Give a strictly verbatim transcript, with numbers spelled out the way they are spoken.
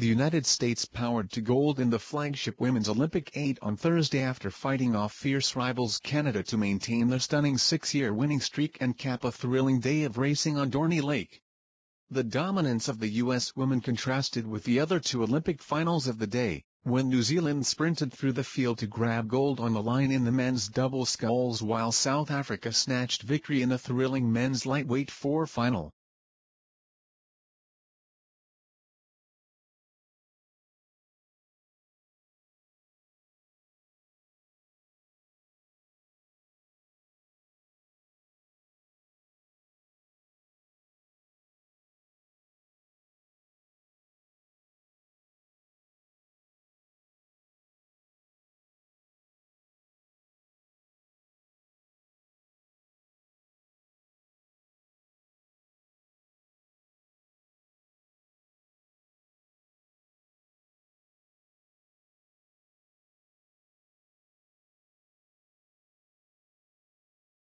The United States powered to gold in the flagship Women's Olympic eight on Thursday after fighting off fierce rivals Canada to maintain their stunning six-year winning streak and cap a thrilling day of racing on Dorney Lake. The dominance of the U S women contrasted with the other two Olympic finals of the day, when New Zealand sprinted through the field to grab gold on the line in the men's double sculls while South Africa snatched victory in the thrilling men's lightweight four final.